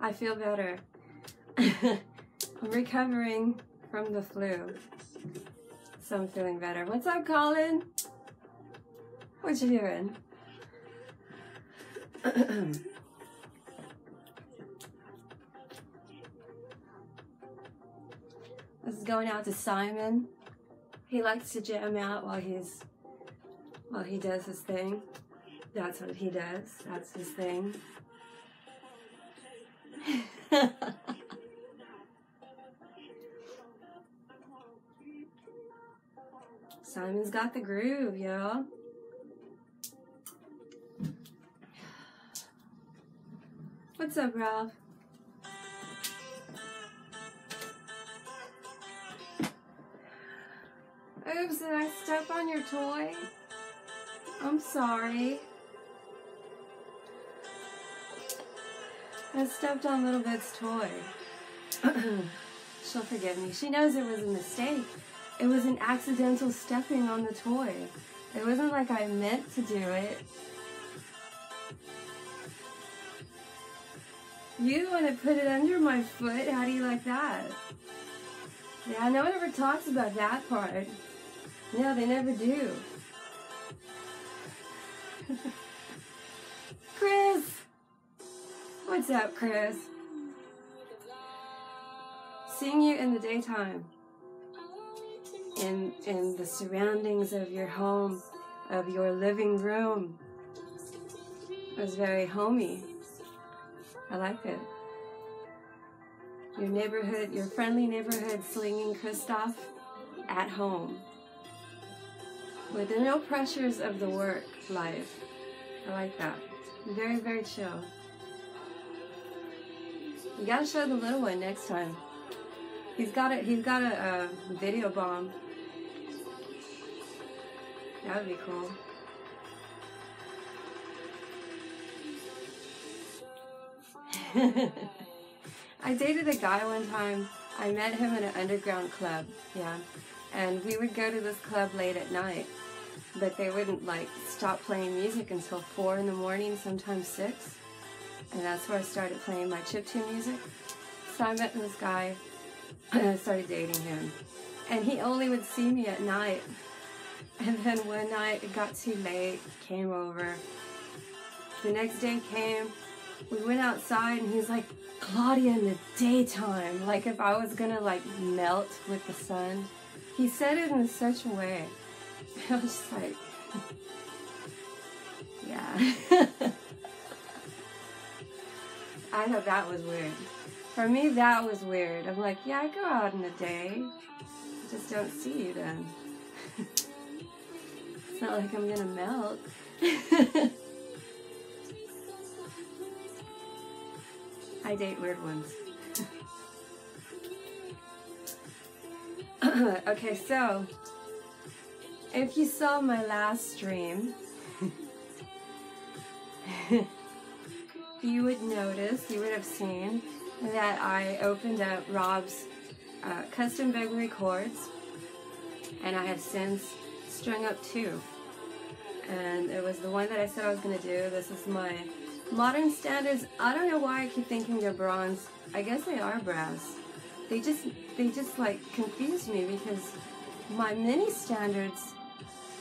I feel better. I'm recovering from the flu, so I'm feeling better. What's up, Colin? What you doing? This is going out to Simon. He likes to jam out while he does his thing. That's what he does. That's his thing. Simon's got the groove, y'all. What's up, Rob? Oops, did I step on your toy? I'm sorry. I stepped on Little Bit's toy. She'll forgive me. She knows it was a mistake. It was an accidental stepping on the toy. It wasn't like I meant to do it. You want to put it under my foot? How do you like that? Yeah, no one ever talks about that part. No, they never do. Chris! What's up, Chris? Seeing you in the daytime, in the surroundings of your home, of your living room, it was very homey. I liked it. Your neighborhood, your friendly neighborhood, slinging Christoph at home with the no pressures of the work life. I like that. Very, very chill. You gotta show the little one next time. He's got a video bomb. That would be cool. I dated a guy one time. I met him in an underground club, yeah. And we would go to this club late at night, but they wouldn't like stop playing music until 4 in the morning, sometimes 6. And that's where I started playing my chiptune music. So I met this guy and I started dating him. And he only would see me at night. And then one night it got too late, came over. The next day came, we went outside and he's like, Claudia, in the daytime, like if I was gonna like melt with the sun. He said it in such a way. I was just like, yeah. I thought that was weird. For me, that was weird. I'm like, yeah, I go out in the day. I just don't see you then. It's not like I'm gonna melt. I date weird ones. Okay, so if you saw my last stream, you would notice, you would have seen that I opened up Rob's custom beggary chords, and I have since strung up 2. And it was the one that I said I was going to do. This is my modern standards. I don't know why I keep thinking they're bronze. I guess they are brass. They just like confuse me because my mini standards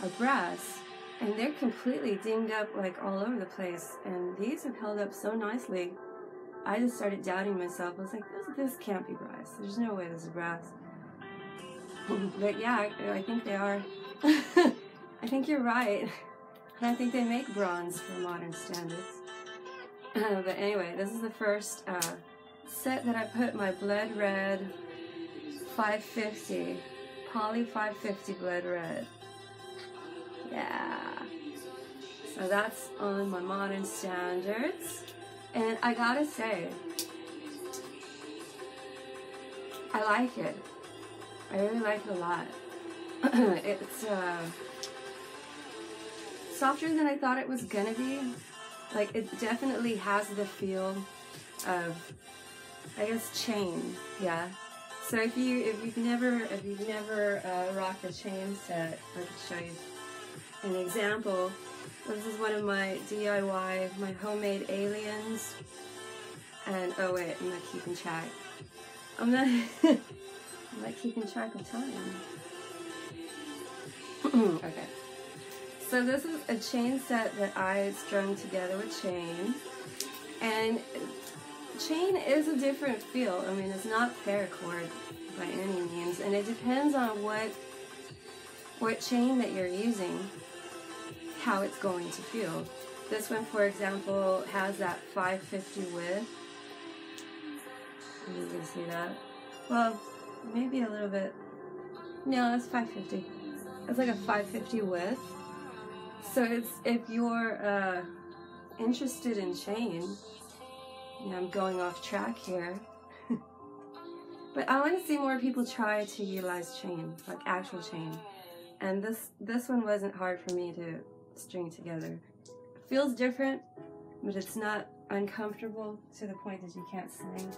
are brass. And they're completely dinged up like all over the place, and these have held up so nicely. I just started doubting myself. I was like, this can't be brass. There's no way this is brass. But yeah, I think they are. I think you're right. And I think they make bronze for modern standards. But anyway, this is the first set that I put my blood red 550, poly 550 blood red. Yeah, so that's on my modern standards, and I gotta say, I like it. I really like it a lot. It's softer than I thought it was gonna be. Like, it definitely has the feel of I guess chain, yeah. So if you've never rocked a chain set, I can show you an example. This is one of my DIY, my homemade aliens. And oh wait, I'm not keeping track. I'm not keeping track of time. Okay. So this is a chain set that I strung together with chain, and chain is a different feel. I mean, it's not paracord by any means, and it depends on what chain that you're using, how it's going to feel. This one, for example, has that 550 width. You can see that. Well, maybe a little bit. No, that's 550. It's like a 550 width. So it's, if you're interested in chain, yeah, I'm going off track here. But I want to see more people try to utilize chain, like actual chain. And this one wasn't hard for me to string together. It feels different, but it's not uncomfortable to the point that you can't sling.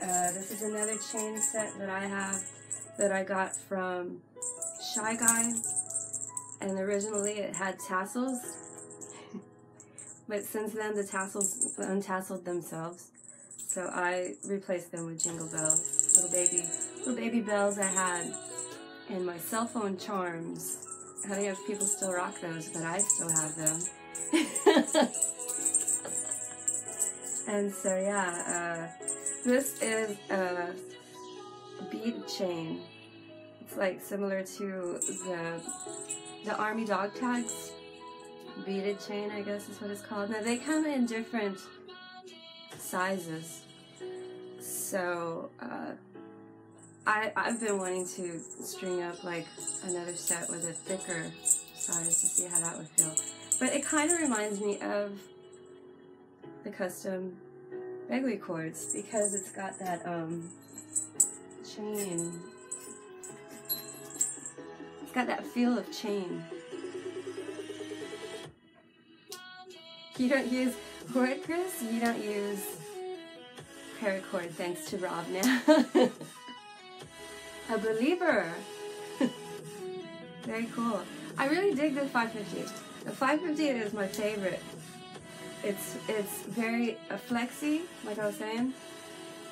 This is another chain set that I have that I got from Shy Guy. And originally it had tassels, but since then the tassels untasseled themselves. So I replaced them with jingle bells, little baby bells I had, and my cell phone charms. I don't know if people still rock those, but I still have them. And so yeah, this is a bead chain. It's like similar to the army dog tags, beaded chain, I guess is what it's called. Now they come in different sizes, so I've been wanting to string up like another set with a thicker size to see how that would feel. But it kind of reminds me of the custom Begley cords because it's got that chain. It's got that feel of chain. You don't use what, Chris? You don't use paracord, thanks to Rob now. A believer. Very cool. I really dig the 550. The 550 is my favorite. It's very flexy, like I was saying.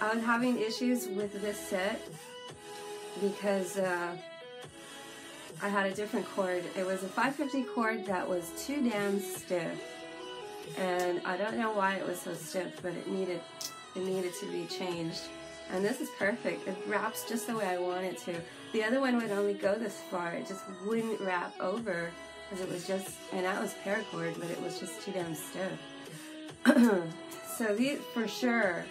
I was having issues with this set because I had a different cord. It was a 550 cord that was too damn stiff, and I don't know why it was so stiff, but it needed to be changed. And this is perfect. It wraps just the way I want it to. The other one would only go this far. It just wouldn't wrap over because it was just, and that was paracord, but it was just too damn stiff. So these, for sure,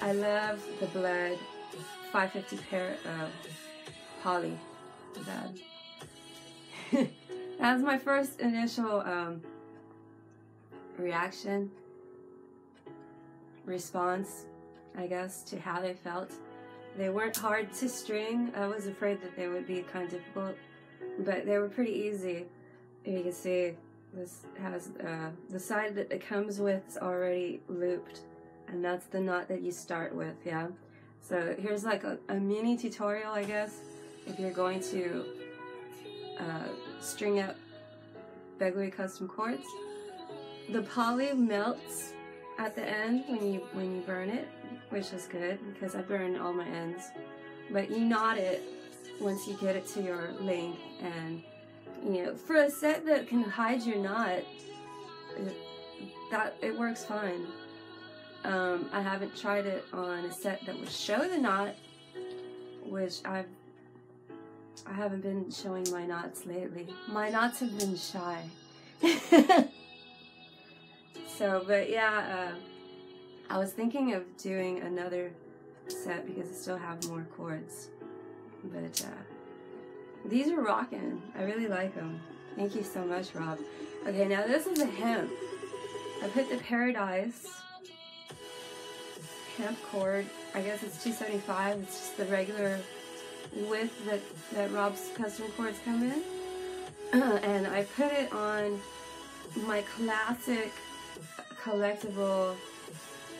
I love the blood 550 poly. Bad. That was my first initial response, I guess, to how they felt. They weren't hard to string. I was afraid that they would be kind of difficult, but they were pretty easy. You can see this has the side that it comes with is already looped, and that's the knot that you start with, yeah? So here's like a mini tutorial, I guess, if you're going to string up Begley custom cords. The poly melts at the end when you burn it, which is good because I burn all my ends. But you knot it once you get it to your length, and you know, for a set that can hide your knot, it works fine. I haven't tried it on a set that would show the knot, which I haven't been showing my knots lately. My knots have been shy. So, but yeah, I was thinking of doing another set because I still have more cords. But these are rocking. I really like them. Thank you so much, Rob. Okay, now this is a hemp. I put the Paradise hemp cord. I guess it's 275. It's just the regular width that Rob's custom cords come in, and I put it on my classic collectible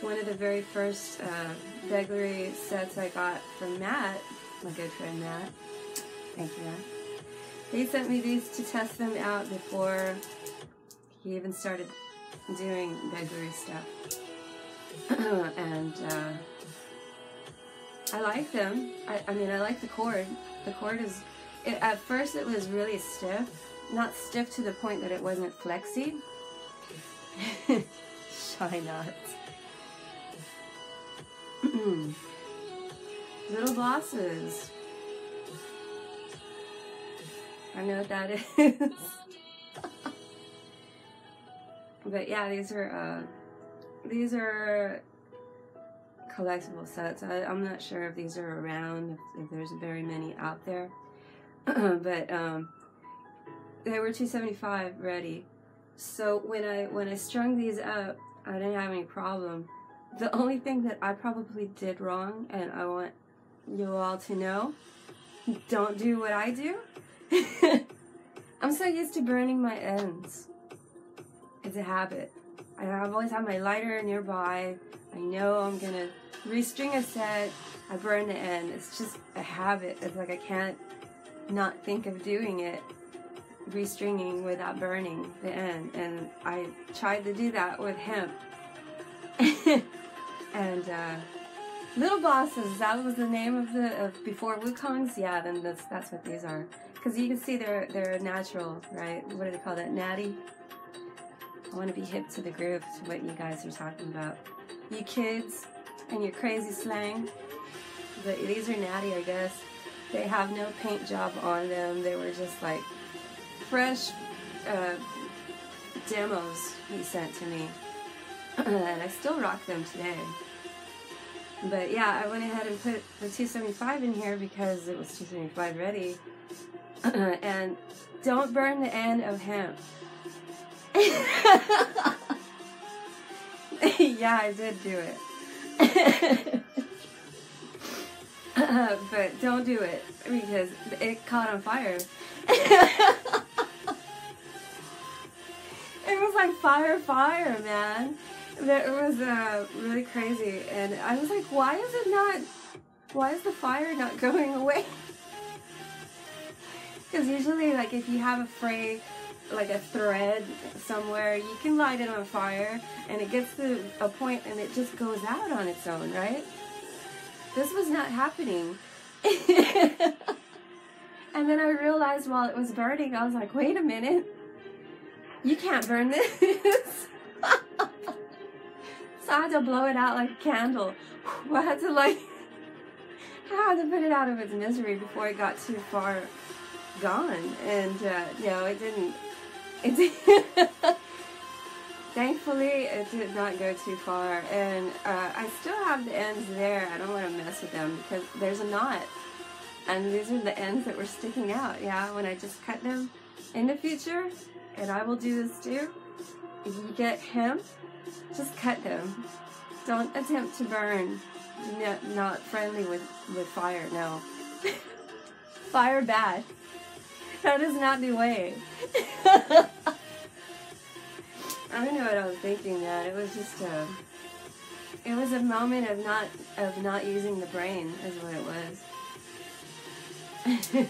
one of the very first burglary sets I got from Matt, my good friend Matt. Thank you, Matt. He sent me these to test them out before he even started doing burglary stuff. And I like them. I mean, I like the cord. The cord is, at first it was really stiff. Not stiff to the point that it wasn't flexy. Shy knots. Little Bosses. I know what that is. But yeah, these are collectible sets. I'm not sure if these are around, if there's very many out there. But they were $275 ready. So when I strung these up, I didn't have any problem. The only thing that I probably did wrong, and I want you all to know, don't do what I do. I'm so used to burning my ends. It's a habit. I've always had my lighter nearby. I know I'm gonna restring a set. I burn the end. It's just a habit. It's like I can't not think of doing it, restringing without burning the end. And I tried to do that with hemp. And Little Bosses, that was the name of the before Wukongs. Yeah, then that's what these are. Because you can see they're natural, right? What do they call that? Natty? I want to be hip to the groove, to what you guys are talking about. You kids and your crazy slang. But these are natty, I guess. They have no paint job on them. They were just like fresh demos he sent to me. And I still rock them today. But yeah, I went ahead and put the 275 in here because it was 275 ready. And don't burn the end of hemp. Yeah, I did do it. But don't do it because it caught on fire. It was like fire, man. That was really crazy, and I was like, why is the fire not going away? Because usually, like, if you have a fray, like a thread somewhere, you can light it on fire, and it gets to a point, and it just goes out on its own, right? This was not happening. And then I realized while it was burning, I was like, wait a minute. You can't burn this. So I had to blow it out like a candle. I had to put it out of its misery before it got too far gone, and no, it didn't. It did. Thankfully, it did not go too far, and I still have the ends there. I don't want to mess with them because there's a knot, and these are the ends that were sticking out. Yeah, when I just cut them in the future, and I will do this too. If you get hemp, just cut them. Don't attempt to burn. No, not friendly with fire. No, fire bad. That is not the way. I don't know what I was thinking, man. It was just a... It was a moment of not using the brain, is what it was.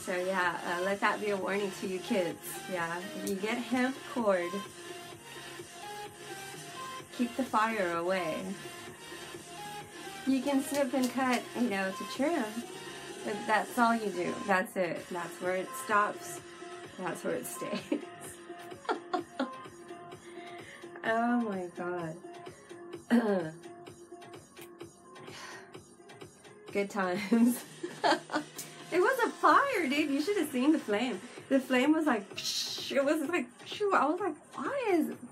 So, yeah, let that be a warning to you kids, yeah. If you get hemp cord, keep the fire away. You can snip and cut, you know, to trim. But that's all you do. That's it. That's where it stops. That's where it stays. Oh my god. Good times. It was a fire, dude. You should have seen the flame. The flame was like, psh, it was like, psh. I was like,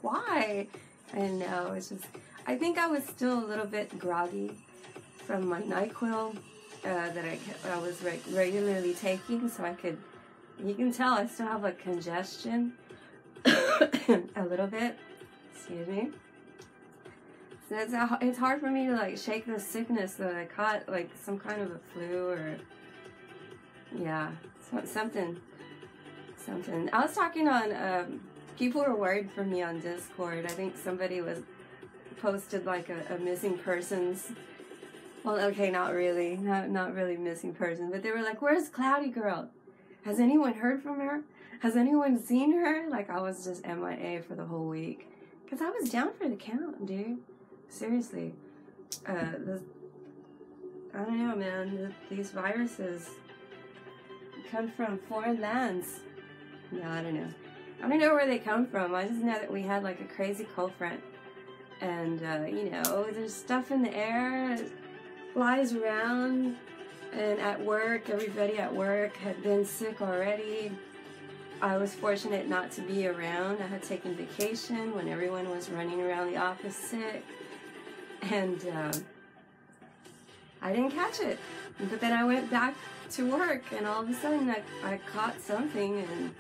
why? I know. It's just, I think I was still a little bit groggy from my NyQuil. That I was regularly taking, so I could, you can tell I still have like congestion a little bit, excuse me. So it's hard for me to like shake the sickness that I caught, like some kind of a flu or, yeah, something. I was talking on, people were worried for me on Discord. I think somebody was posted like a missing persons. Well, okay, not really missing person, but they were like, "Where's Cloudy Girl? Has anyone heard from her? Has anyone seen her?" Like, I was just MIA for the whole week, cause I was down for the count, dude. Seriously, I don't know, man. These viruses come from foreign lands. No, I don't know. I don't know where they come from. I just know that we had like a crazy cold front, and you know, there's stuff in the air. Flies around, and at work, everybody at work had been sick already. I was fortunate not to be around. I had taken vacation when everyone was running around the office sick, and I didn't catch it. But then I went back to work, and all of a sudden I caught something, and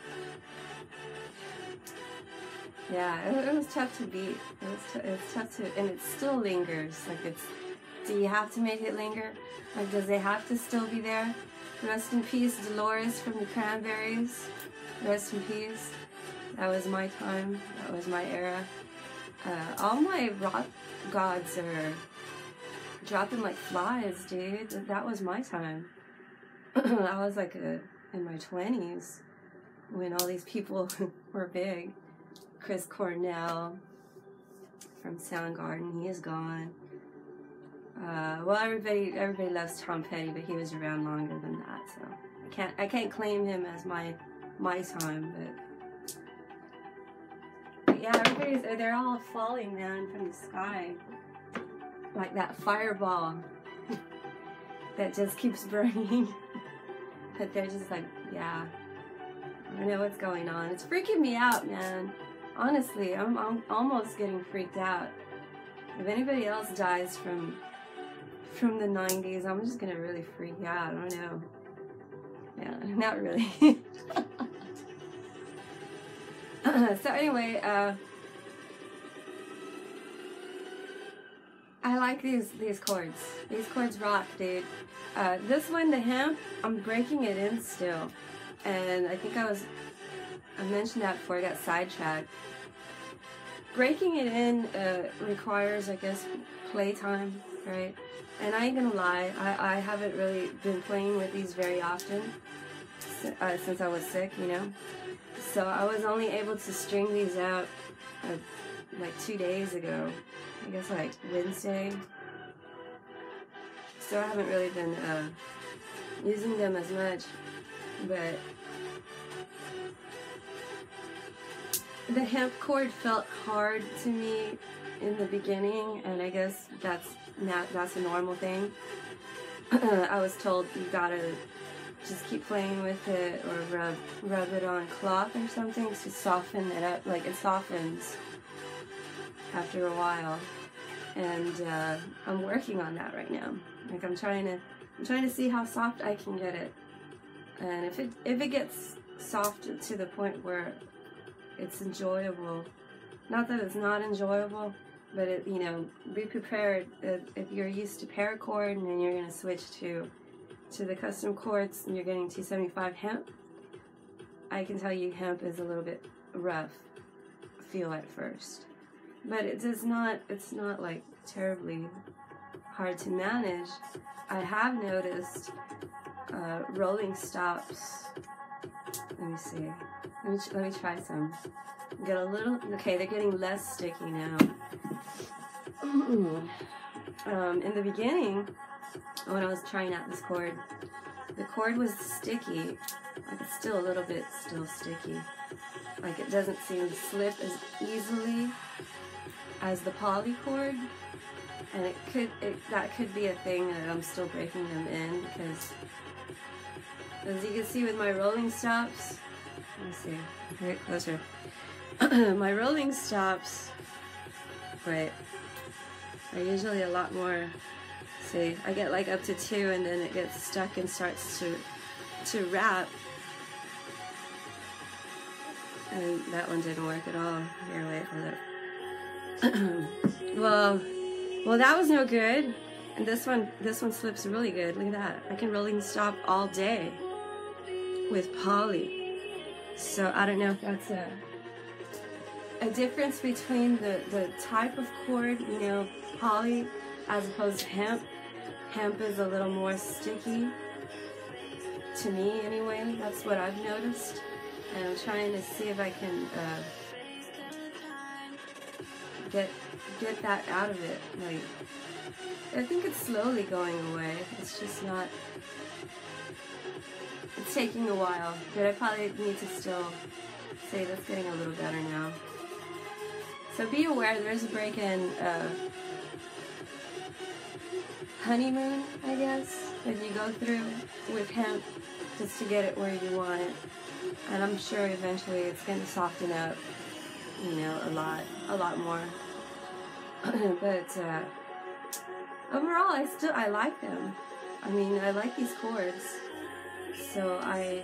yeah, it was tough to beat. It was tough to, and it still lingers. Like, it's, do you have to make it linger? Like, does it have to still be there? Rest in peace, Dolores from the Cranberries. Rest in peace. That was my time. That was my era. All my rock gods are dropping like flies, dude. That was my time. I was like in my 20s when all these people were big. Chris Cornell from Soundgarden, he is gone. Well, everybody loves Tom Petty, but he was around longer than that, so I can't claim him as my time, but yeah, they're all falling down from the sky like that fireball that just keeps burning. But they're just like, yeah, I don't know what's going on. It's freaking me out, man. Honestly, I'm almost getting freaked out. If anybody else dies from the 90s, I'm just gonna really freak out. I don't know. Yeah, not really. So anyway, I like these chords. These chords rock, dude. This one, the hemp, I'm breaking it in still, and I think I mentioned that before I got sidetracked. Breaking it in requires, I guess, playtime, right? And I ain't gonna lie, I haven't really been playing with these very often since I was sick, you know? So I was only able to string these out like 2 days ago, I guess like Wednesday. So I haven't really been using them as much, but the hemp chord felt hard to me in the beginning, and I guess that's a normal thing. I was told you gotta just keep playing with it or rub it on cloth or something to soften it up. Like, it softens after a while, and I'm working on that right now. Like, I'm trying to see how soft I can get it, and if it gets soft to the point where it's enjoyable. Not that it's not enjoyable, but it, you know, be prepared. If you're used to paracord and then you're going to switch to the custom chords and you're getting 275 hemp, I can tell you hemp is a little bit rough feel at first. But it's not like terribly hard to manage. I have noticed rolling stops. Let me see. Let me try some. Get a little. Okay, they're getting less sticky now. In the beginning, when I was trying out this chord, the chord was sticky. Like, it's still a little bit still sticky. Like, it doesn't seem to slip as easily as the poly chord, and that could be a thing that I'm still breaking them in, because as you can see with my rolling stops. Let me see. Get closer. My rolling stops, right, are usually a lot more. See, I get like up to two, and then it gets stuck and starts to wrap. And that one didn't work at all. Here, wait, hold up. Well, that was no good. And this one slips really good. Look at that. I can rolling stop all day with poly. So I don't know if that's a a difference between the type of cord, you know, poly as opposed to hemp. Hemp is a little more sticky, to me anyway. That's what I've noticed. And I'm trying to see if I can get that out of it. Like, I think it's slowly going away. It's just not, it's taking a while, but I probably need to still say that's getting a little better now. So be aware, there's a break in honeymoon, I guess, that you go through with hemp just to get it where you want it. And I'm sure eventually it's going to soften up, you know, a lot more. But overall, I like them. I mean, I like these chords. So I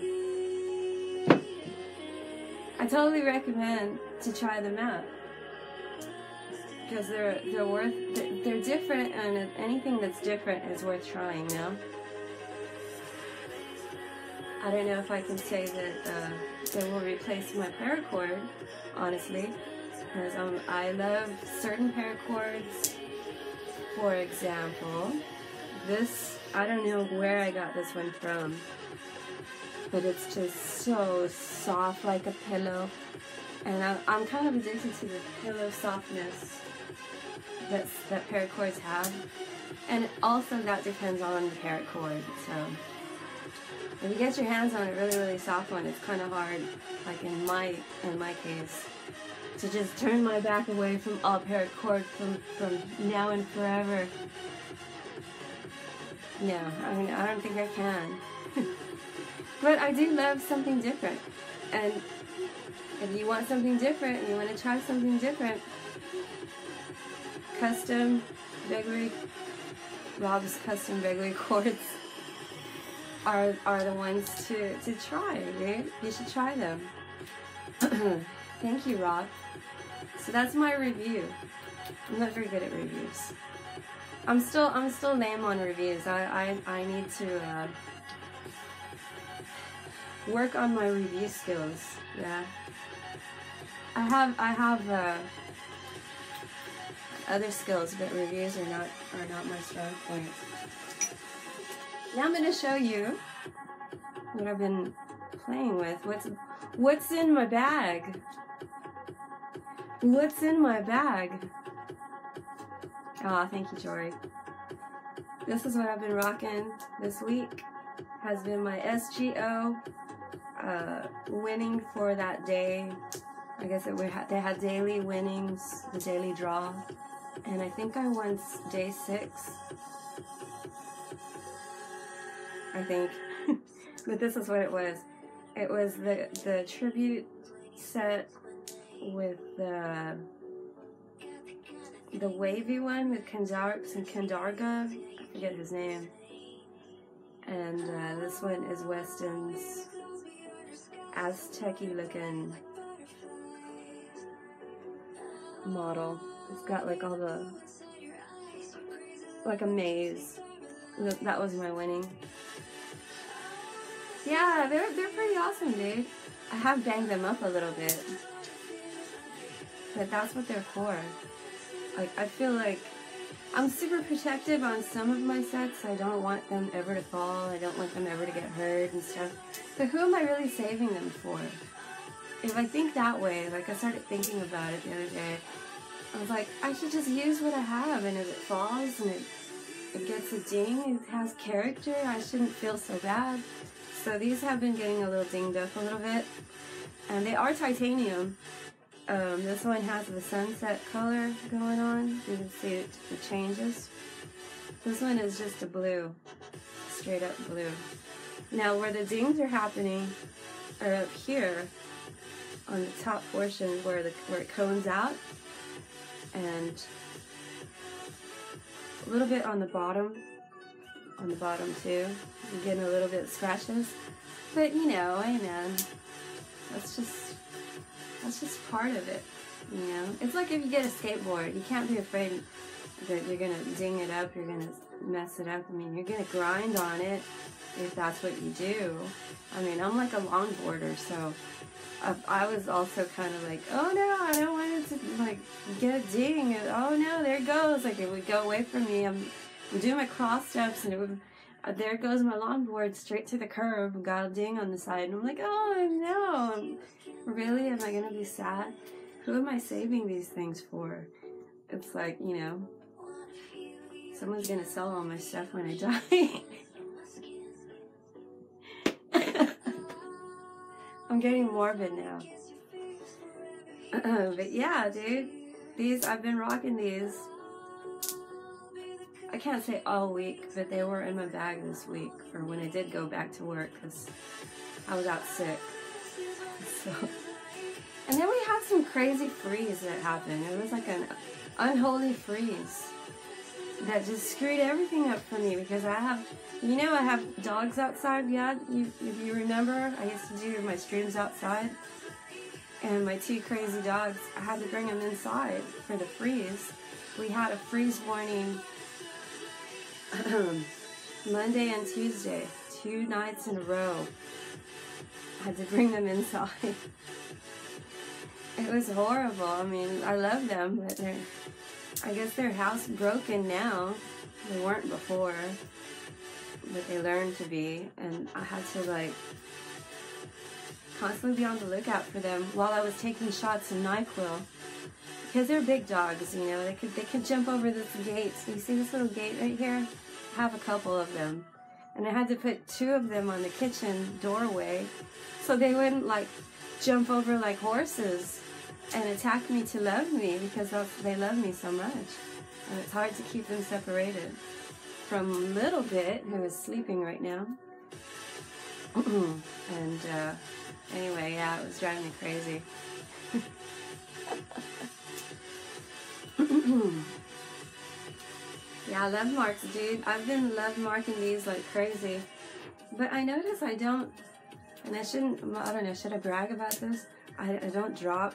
totally recommend to try them out, because they're worth, they're different, and anything that's different is worth trying, you know? I don't know if I can say that they will replace my paracord, honestly, because I love certain paracords. For example, this, I don't know where I got this one from, but it's just so soft, like a pillow. And I'm kind of addicted to the pillow softness that paracords have. And also that depends on the paracord. So if you get your hands on a really, really soft one, it's kind of hard, like in my case, to just turn my back away from all paracord from now and forever. No, I mean, I don't think I can. But I do love something different. And if you want something different, and you want to try something different, custom beggary, Rob's custom beggary cords are the ones to try, right? You should try them. Thank you, Rob. So that's my review. I'm not very good at reviews. I'm still lame on reviews. I need to work on my review skills. Yeah. I have other skills, but reviews are not my strong point. Now I'm going to show you what I've been playing with. What's in my bag? What's in my bag? Ah, oh, thank you, Jory. This is what I've been rocking this week. Has been my SGO winning for that day. I guess they had daily winnings, the daily draw, and I think I won day 6. I think, but this is what it was. It was the tribute set with the wavy one with Kandarp and Kendarga. I forget his name. And this one is Weston's Aztec-y looking model. It's got like all the, like a maze. That was my winning. Yeah, they're pretty awesome, dude. I have banged them up a little bit, but that's what they're for. Like, I feel like I'm super protective on some of my sets. I don't want them ever to fall. I don't want them ever to get hurt and stuff. But who am I really saving them for? If I think that way, like I started thinking about it the other day, I was like, I should just use what I have, and if it falls and it gets a ding, it has character, I shouldn't feel so bad. So these have been getting a little dinged up a little bit, and they are titanium. This one has the sunset color going on. You can see it changes. This one is just a blue, straight up blue. Now where the dings are happening are up here on the top portion where it cones out, and a little bit on the bottom. On the bottom too, you're getting a little bit of scratches, but you know, hey man, that's just part of it, you know. It's like if you get a skateboard, you can't be afraid that you're gonna ding it up, you're gonna mess it up. I mean, you're gonna grind on it, if that's what you do. I mean, I'm like a longboarder, so I was also kind of like, oh no, I don't want it to like get a ding. And, oh no, there it goes. Like it would go away from me. I'm doing my cross steps, and it would, there goes my longboard straight to the curb and got a ding on the side. And I'm like, oh no, really? Am I going to be sad? Who am I saving these things for? It's like, you know, someone's going to sell all my stuff when I die. I'm getting morbid now. But yeah, dude, these, I've been rocking these. I can't say all week, but they were in my bag this week for when I did go back to work because I was out sick. So. And then we had some crazy freeze that happened. It was like an unholy freeze that just screwed everything up for me because I have, you know, I have dogs outside. Yeah, if you remember, I used to do my streams outside, and my two crazy dogs, I had to bring them inside for the freeze. We had a freeze warning Monday and Tuesday, 2 nights in a row. I had to bring them inside. It was horrible. I mean, I love them, but they're, I guess their house broken now. They weren't before, but they learned to be, and I had to like constantly be on the lookout for them while I was taking shots of NyQuil because they're big dogs, you know. They could jump over this gate. You see this little gate right here? I have a couple of them, and I had to put 2 of them on the kitchen doorway so they wouldn't like jump over like horses and attack me to love me because they love me so much. And it's hard to keep them separated from Little Bit, who is sleeping right now. And anyway, yeah, it was driving me crazy. Yeah, love marks, dude. I've been love marking these like crazy. But I notice I don't, and I shouldn't, I don't know, should I brag about this? I don't drop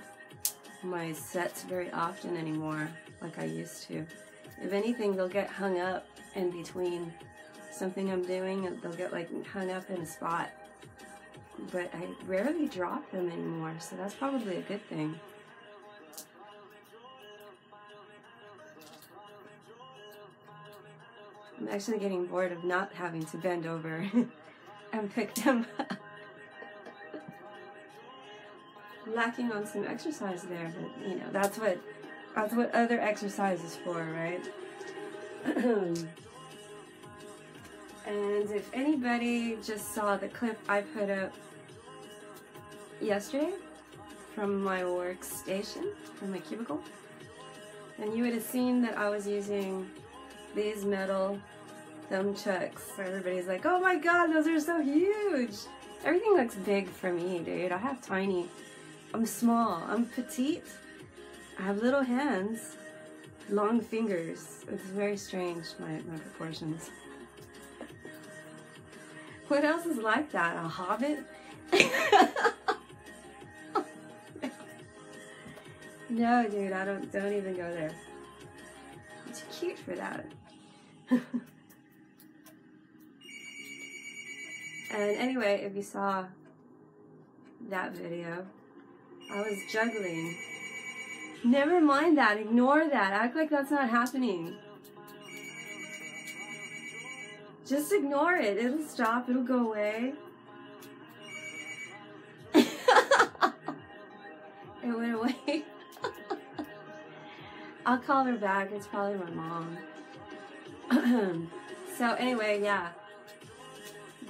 my sets very often anymore like I used to. If anything, they'll get hung up in between something I'm doing, and they'll get like hung up in a spot. But I rarely drop them anymore, so that's probably a good thing. I'm actually getting bored of not having to bend over and pick them up. Lacking on some exercise there, but you know, that's what other exercise is for, right? And if anybody just saw the clip I put up yesterday from my workstation, from my cubicle, then you would have seen that I was using these metal thumbchucks. Everybody's like, oh my god, those are so huge! Everything looks big for me, dude. I have tiny. I'm small, I'm petite, I have little hands, long fingers. It's very strange, my proportions. What else is like that? A hobbit? No, dude, I don't even go there. I'm too cute for that. And anyway, if you saw that video, I was juggling. Never mind that. Ignore that. Act like that's not happening. Just ignore it. It'll stop. It'll go away. It went away. I'll call her back. It's probably my mom. So anyway, yeah.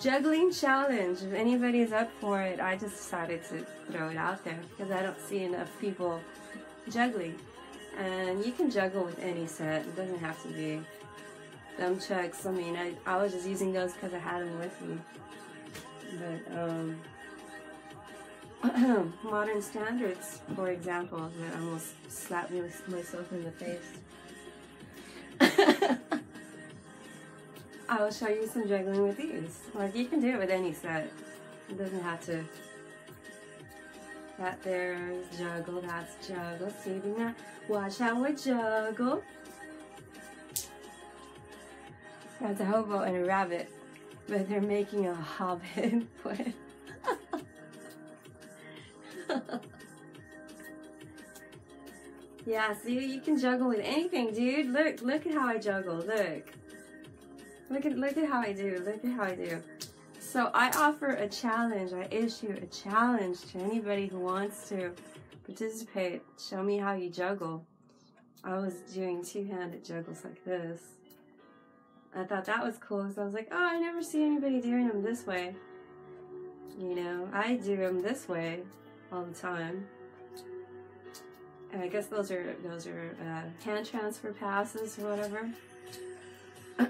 Juggling challenge, if anybody's up for it. I just decided to throw it out there because I don't see enough people juggling. And you can juggle with any set, it doesn't have to be thumbchucks. I mean, I was just using those because I had them with me. But, modern standards, for example, that almost slapped me with myself in the face. I will show you some juggling with these. Like, you can do it with any set. It doesn't have to. That there's juggle, that's juggle, saving that. Watch how we juggle. That's a hobo and a rabbit. But they're making a hobbit with... Yeah, see, you can juggle with anything, dude. Look, look at how I juggle. Look, look at how I do. Look at how I do. So I offer a challenge. I issue a challenge to anybody who wants to participate. Show me how you juggle. I was doing two-handed juggles like this. I thought that was cool because I was like, oh, I never see anybody doing them this way. You know, I do them this way all the time. I guess those are hand transfer passes or whatever. But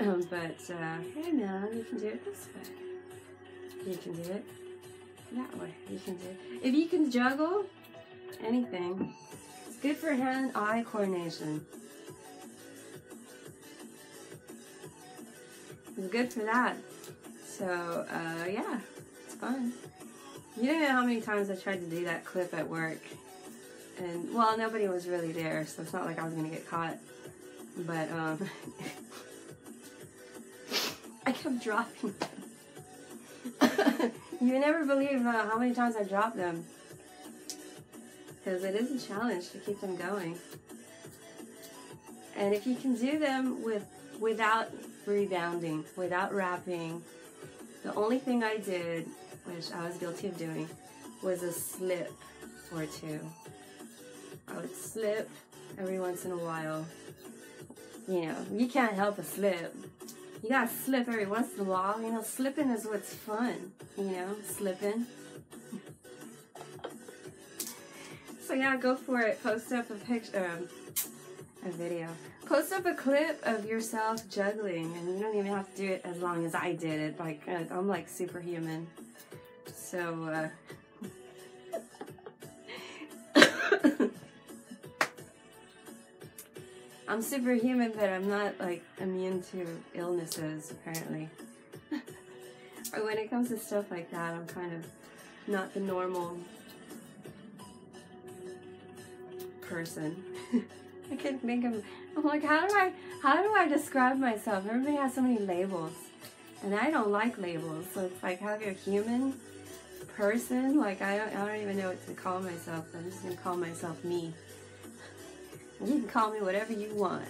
hey man, you can do it this way. You can do it that way. You can do it. If you can juggle anything, it's good for hand-eye coordination. It's good for that. So yeah, it's fun. You don't know how many times I tried to do that clip at work. And, well, nobody was really there, so it's not like I was gonna get caught. But, I kept dropping them. You never believe how many times I dropped them. Because it is a challenge to keep them going. And if you can do them without rebounding, without rapping, the only thing I did, which I was guilty of doing, was a slip or two. I would slip every once in a while. You know, you can't help a slip. You gotta slip every once in a while. You know, slipping is what's fun. You know, slipping. So yeah, go for it. Post up a picture, a video. Post up a clip of yourself juggling, and you don't even have to do it as long as I did it. Like, I'm like superhuman. So, I'm superhuman, but I'm not like immune to illnesses, apparently. Or when it comes to stuff like that, I'm kind of not the normal person. I can't think of, I'm like, how do I describe myself? Everybody has so many labels, and I don't like labels. So it's like, have your human person. Like I don't even know what to call myself. I'm just gonna call myself me. You can call me whatever you want.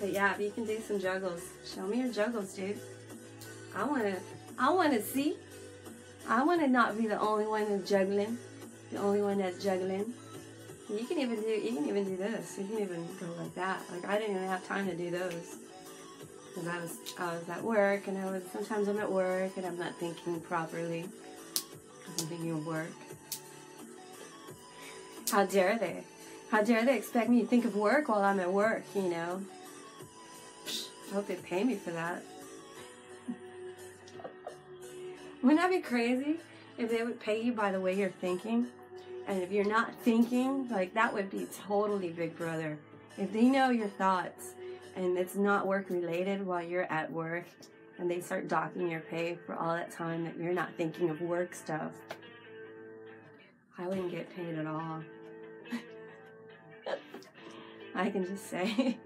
But yeah, if you can do some juggles, show me your juggles, dude. I wanna see. I wanna not be the only one that's juggling. The only one that's juggling. You can even do this. You can even go like that. Like I didn't even have time to do those. Cause I was at work, and sometimes I'm at work and I'm not thinking properly. Cause I'm thinking of work. How dare they? How dare they expect me to think of work while I'm at work, you know? I hope they pay me for that. Wouldn't that be crazy if they would pay you by the way you're thinking? And if you're not thinking, like that would be totally Big Brother. If they know your thoughts and it's not work related while you're at work and they start docking your pay for all that time that you're not thinking of work stuff, I wouldn't get paid at all. I can just say.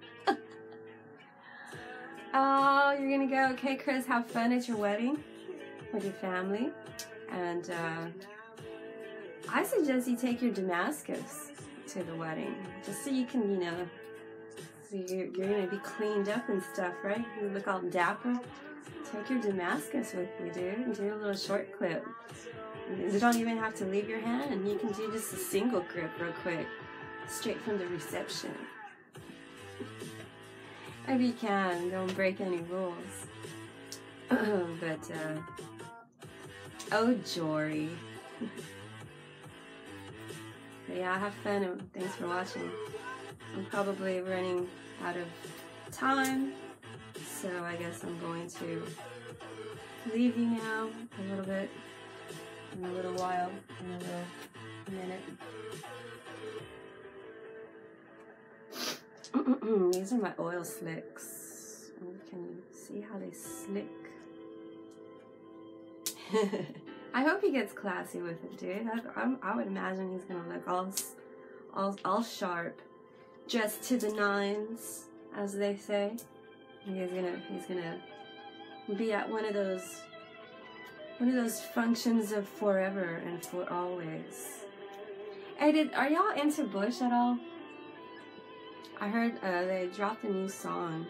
Oh, you're gonna go, okay, Chris, have fun at your wedding with your family. And I suggest you take your Damascus to the wedding, just so you can, you know, so you're gonna be cleaned up and stuff, right? You look all dapper. Take your Damascus with you, dude, and do a little short clip. You don't even have to leave your hand, and you can do just a single grip real quick. Straight from the reception. If you can, don't break any rules. But, oh, Jory. But yeah, have fun, and thanks for watching. I'm probably running out of time, so I guess I'm going to leave you now a little bit, in a little while, in a little minute. These are my oil slicks. You can see how they slick. I hope he gets classy with it, dude. I would imagine he's gonna look all sharp, dressed to the nines, as they say. He's gonna be at one of those functions of forever and for always. Hey, are y'all into Bush at all? I heard they dropped a new song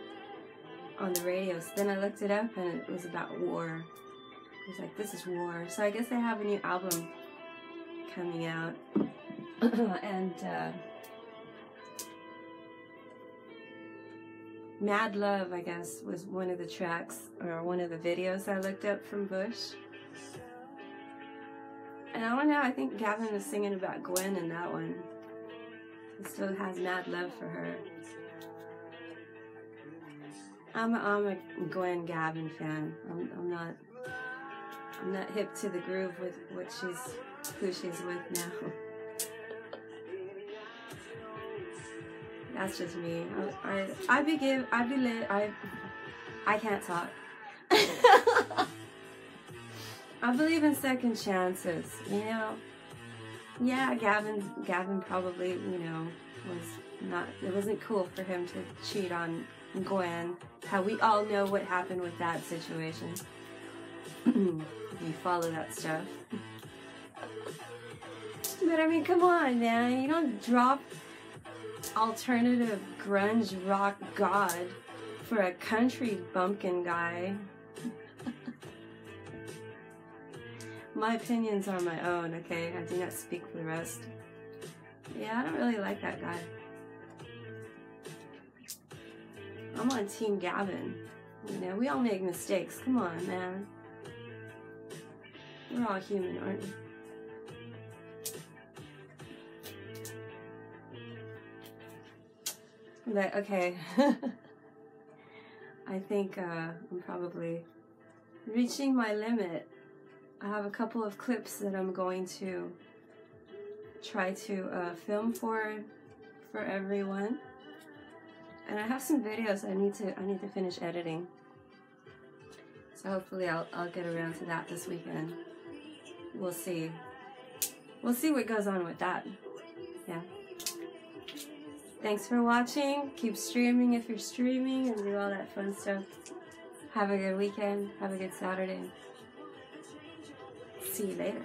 on the radio, so then I looked it up and it was about war. I was like, this is war. So I guess they have a new album coming out. And Mad Love, I guess, was one of the tracks or one of the videos I looked up from Bush. And I don't know, I think Gavin was singing about Gwen in that one. He still has mad love for her. I'm a Gwen Gavin fan. I'm not hip to the groove with what who she's with now. That's just me. I can't talk. I believe in second chances, you know. Yeah, Gavin probably, you know, it wasn't cool for him to cheat on Gwen. How we all know what happened with that situation. You follow that stuff. But I mean, come on, man. You don't drop alternative grunge rock god for a country bumpkin guy. My opinions are my own, okay? I do not speak for the rest. Yeah, I don't really like that guy. I'm on Team Gavin. You know, we all make mistakes. Come on, man. We're all human, aren't we? But, okay. I think I'm probably reaching my limit. I have a couple of clips that I'm going to try to film for everyone. And I have some videos I need to finish editing. So hopefully I'll get around to that this weekend. We'll see. We'll see what goes on with that. Yeah. Thanks for watching. Keep streaming if you're streaming and do all that fun stuff. Have a good weekend. Have a good Saturday. See you later.